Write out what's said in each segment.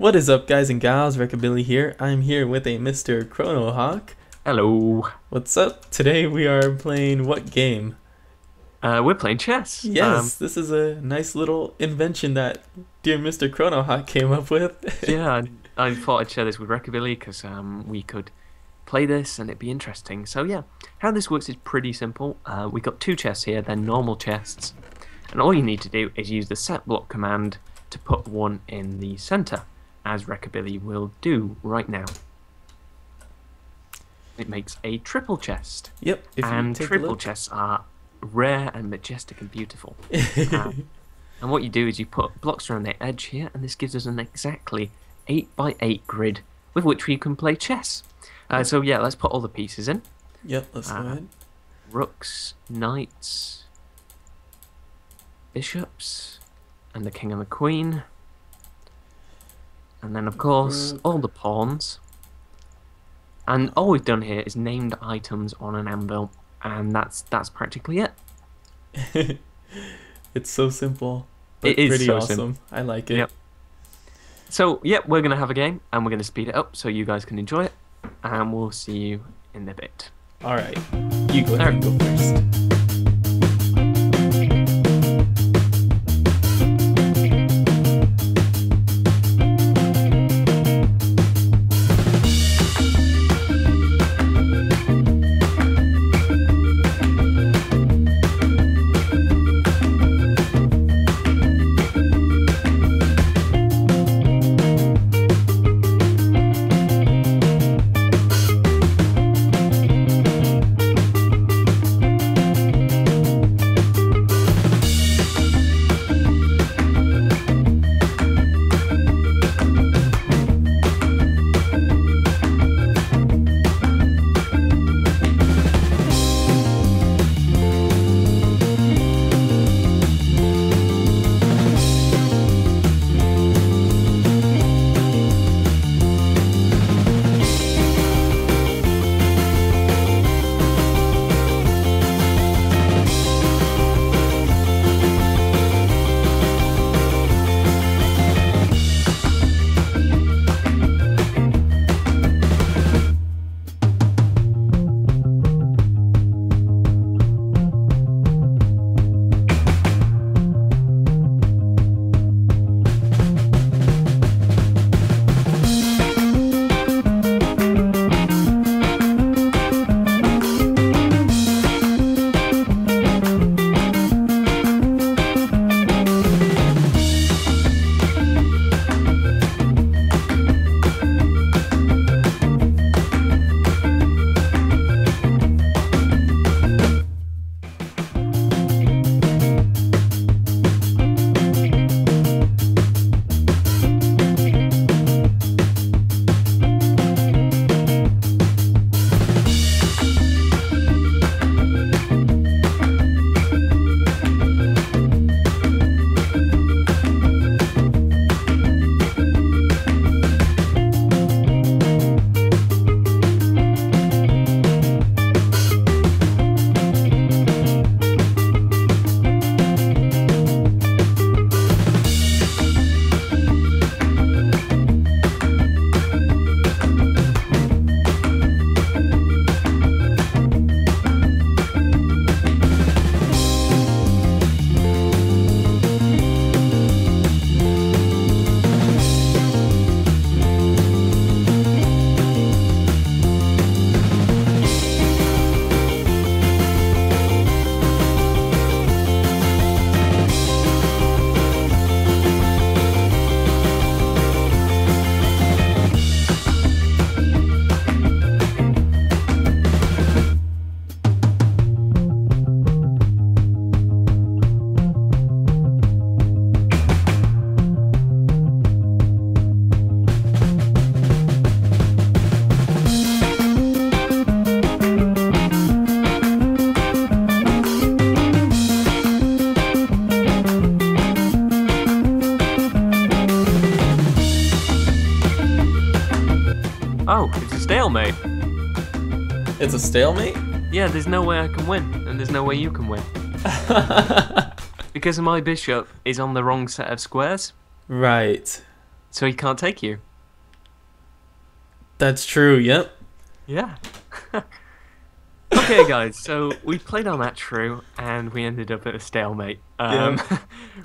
What is up, guys and gals? Recabilly here. I'm here with a Mr. Chronohawk. Hello. What's up? Today we are playing what game? We're playing chess. Yes, this is a nice little invention that dear Mr. Chronohawk came up with. Yeah, I thought I'd share this with Recabilly because we could play this and it'd be interesting. So yeah, how this works is pretty simple. We got two chests here, they're normal chests, and all you need to do is use the set block command to put one in the center, as Recabilly will do right now. It makes a triple chest. Yep. And triple chests are rare and majestic and beautiful. And what you do is you put blocks around the edge here, and this gives us an exactly 8x8 grid with which we can play chess. So yeah, let's put all the pieces in. Yep, let's go ahead. Rooks, knights, bishops, and the king and the queen. And then of course, all the pawns. And all we've done here is named items on an anvil, and that's practically it. It's so simple, but it is pretty awesome. I like it. Yep. So yeah, we're going to have a game, and we're going to speed it up so you guys can enjoy it. And we'll see you in a bit. Alright, you go ahead and go first. Stalemate. It's a stalemate? Yeah, there's no way I can win, and there's no way you can win. Because my bishop is on the wrong set of squares. Right. so he can't take you. That's true, yep. Yeah. Okay, guys, so we played our match through, and we ended up at a stalemate,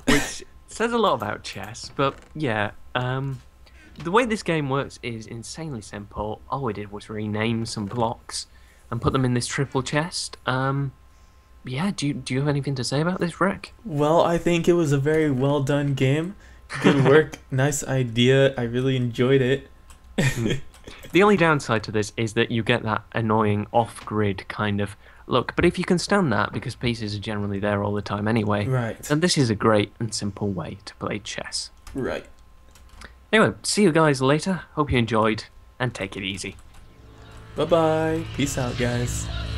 which says a lot about chess, but yeah, the way this game works is insanely simple. All we did was rename some blocks and put them in this triple chest. Yeah, do you have anything to say about this, Rick? Well, I think it was a very well done game. Good work, nice idea, I really enjoyed it. The only downside to this is that you get that annoying off-grid kind of look, but if you can stand that, because pieces are generally there all the time anyway, right, then this is a great and simple way to play chess. Right. Anyway, see you guys later, hope you enjoyed, and take it easy. Bye-bye, peace out, guys.